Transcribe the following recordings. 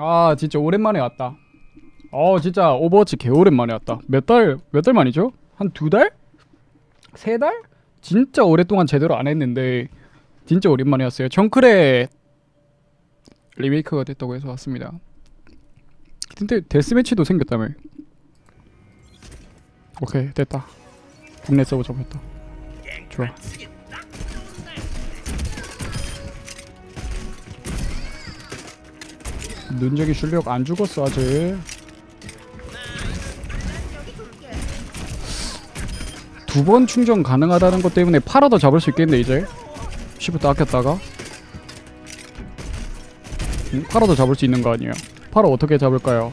아 진짜 오랜만에 왔다. 진짜 오버워치 개오랜만에 왔다. 몇 달 만이죠? 한 2달? 3달? 진짜 오랫동안 제대로 안 했는데 진짜 오랜만에 왔어요. 정크레 리메이크가 됐다고 해서 왔습니다. 근데 데스매치도 생겼다며. 오케이 됐다. 국내 서버 접었다. 좋아. 눈쟁이 실력 안 죽었어 아직. 두 번 충전 가능하다는 것 때문에 팔아도 잡을 수 있겠네 이제. 시프트 아꼈다가 팔아도 잡을 수 있는 거 아니에요. 팔아 어떻게 잡을까요?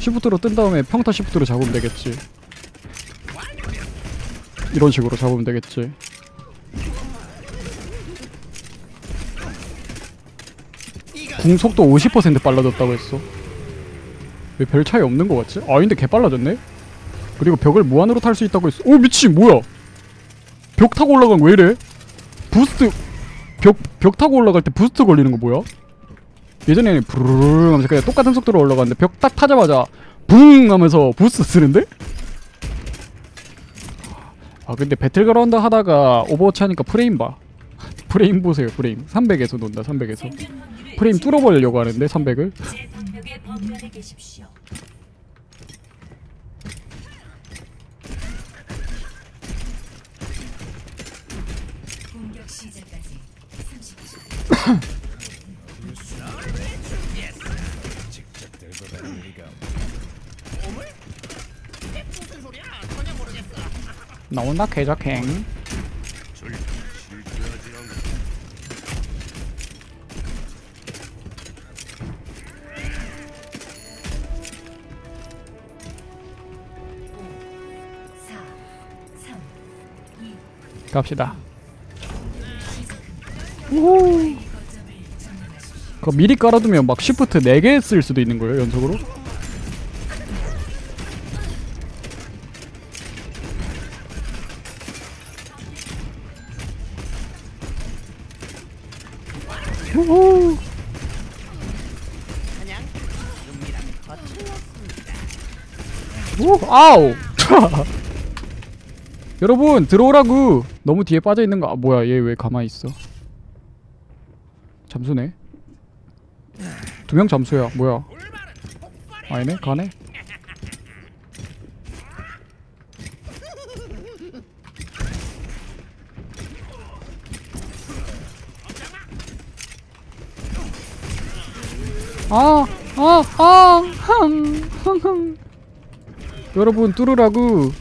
시프트로 뜬 다음에 평타 시프트로 잡으면 되겠지. 이런 식으로 잡으면 되겠지. 궁속도 50% 빨라졌다고 했어. 왜 별 차이 없는 거 같지? 아 근데 개 빨라졌네? 그리고 벽을 무한으로 탈 수 있다고 했어. 오 미친 뭐야? 벽 타고 올라간 거 왜 이래? 부스트 벽 타고 올라갈 때 부스트 걸리는 거 뭐야? 예전에는 부르르 하면서 그냥 똑같은 속도로 올라가는데 벽 딱 타자마자 붕 하면서 부스트 쓰는데? 아 근데 배틀그라운드 하다가 오버워치 하니까 프레임 봐. 프레임 보세요. 프레임 300에서 논다. 300에서 프레임 뚫어버리려고 하는데 300을 나온다 개작행. 갑시다. 우후. 그거 미리 깔아두면 막 시프트 4개 쓸 수도 있는 거예요 연속으로. 우후. 오, 아우. 여러분 들어오라고. 너무 뒤에 빠져있는 거. 아 뭐야 얘 왜 가만히 있어. 잠수네. 2명 잠수야. 뭐야 아니네 가네. 여러분 뚫으라고.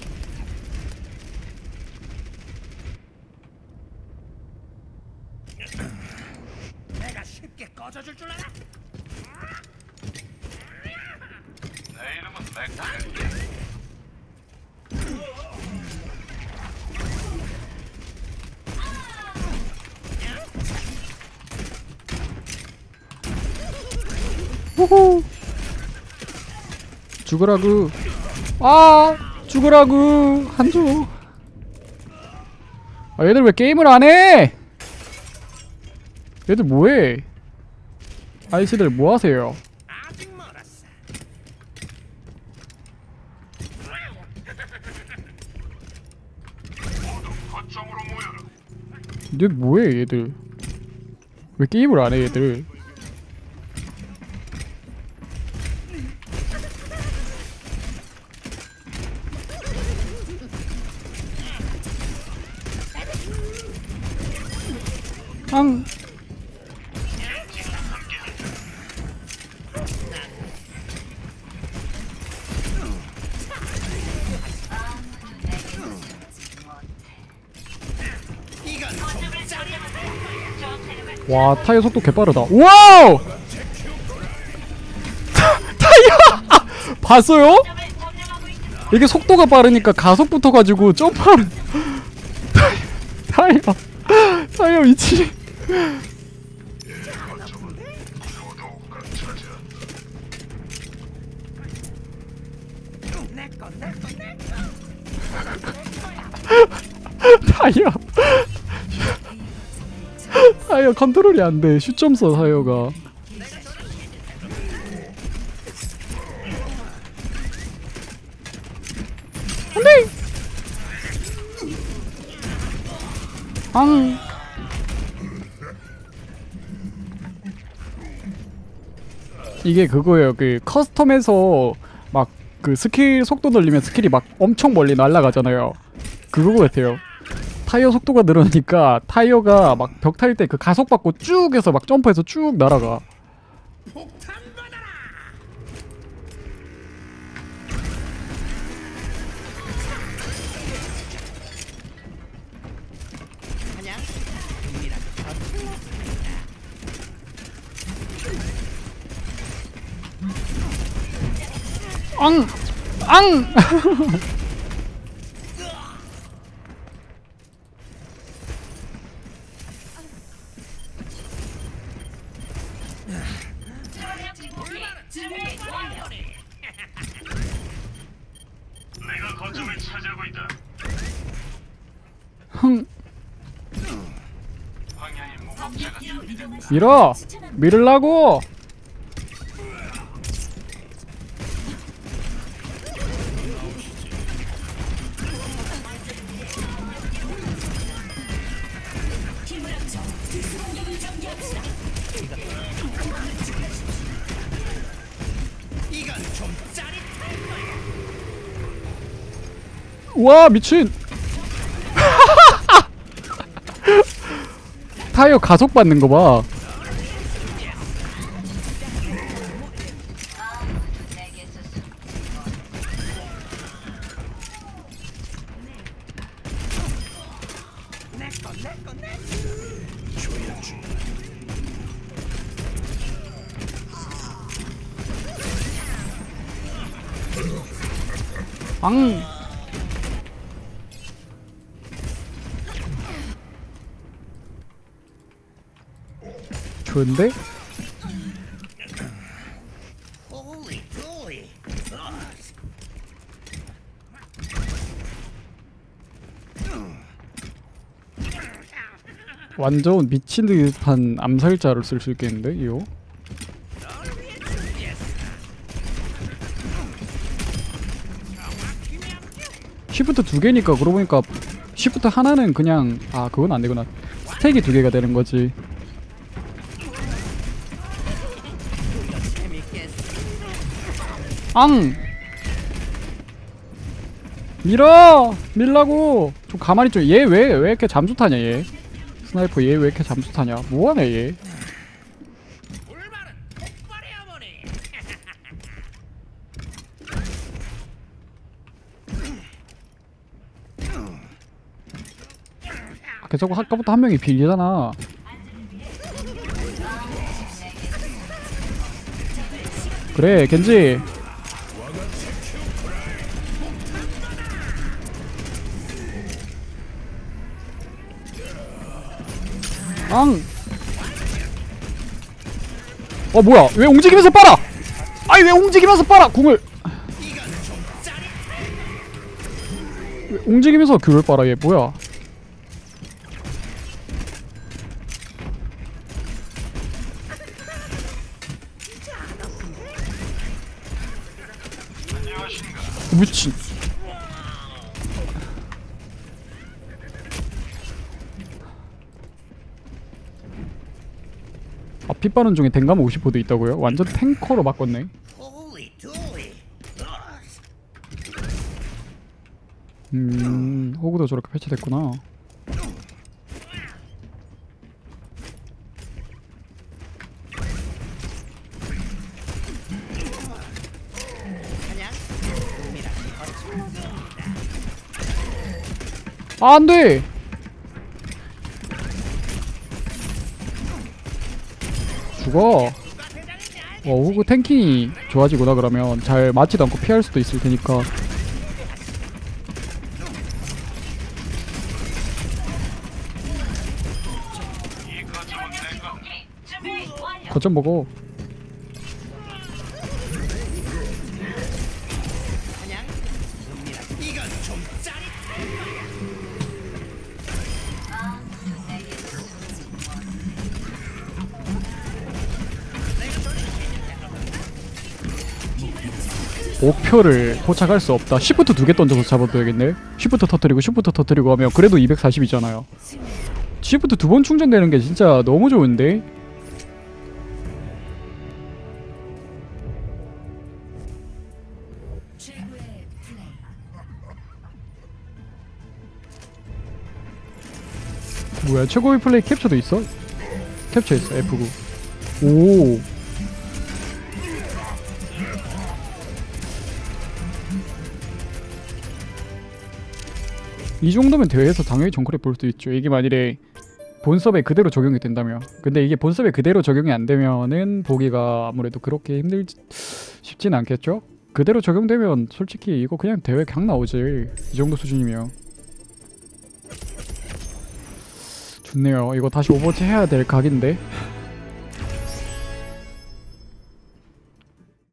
호호. 죽으라구. 아 죽으라구. 한조. 아 얘들 왜 게임을 안해? 얘들 뭐해? 아이씨들 뭐하세요? 얘 뭐해 얘들? 왜 게임을 안해 얘들? 앙. 와 타이어 속도 개빠르다. 와우. 타이어 아, 봤어요? 이게 속도가 빠르니까 가속부터 가지고 점프하는. 타이어 미치. 타이어 사이어 컨트롤이 안 돼. 슛 좀 써, 사이어가. 안 돼! 앙. 이게 그거예요. 그 커스텀에서 막 그 스킬 속도 늘리면 스킬이 막 엄청 멀리 날아가잖아요. 그거 같아요. 타이어 속도가 늘어나니까 타이어가 막 벽 탈 때 그 가속 받고 쭉 해서 막 점프해서 쭉 날아가. 앙! 앙! 내가 거점을 차지하고 있다. 흥. 밀어! 밀으려고! 와 미친. 타이어 가속 받는 거 봐. 앙. 좋은데? 완전 미친 듯한 암살자를 쓸 수 있겠는데 이거? 시프트 두 개니까 그러고 보니까 시프트 하나는 그냥 아 그건 안 되구나. 스택이 두 개가 되는 거지. 앙! 밀어! 밀라고! 좀 가만히 좀. 얘 왜 이렇게 잠수 타냐 얘. 스나이퍼 얘 왜 이렇게 잠수 타냐. 뭐하냐 얘. 계속 아까부터 한 명이 빌리잖아. 그래 겐지. 앙! 어 뭐야? 왜 움직이면서 빨아? 아니 왜 움직이면서 빨아? 궁을 왜 움직이면서 귤을 빨아? 얘 뭐야? 미친. 아 핏바른 중에 댕감 50호도 있다고요? 완전 탱커로 바꿨네. 호구도 저렇게 패치됐구나. 아, 안 돼! 죽어! 와, 호구 탱킹이 좋아지구나, 그러면. 잘 맞지도 않고 피할 수도 있을 테니까. 거점 먹어. 목표를 포착할 수 없다. 시프트 2개 던져서 잡아둬야겠네. 시프트 터뜨리고 시프트 터뜨리고 하면 그래도 240이잖아요. 시프트 2번 충전되는 게 진짜 너무 좋은데? 뭐야, 최고의 플레이 캡처도 있어? 캡처 있어, F9. 오. 이 정도면 대회에서 당연히 정크랩 볼 수 있죠. 이게 만일에 본섭에 그대로 적용이 된다면. 근데 이게 본섭에 그대로 적용이 안 되면은 보기가 아무래도 그렇게 힘들지, 쉽진 않겠죠? 그대로 적용되면 솔직히 이거 그냥 대회 강 나오지. 이 정도 수준이면. 좋네요. 이거 다시 오버워치 해야 될 각인데.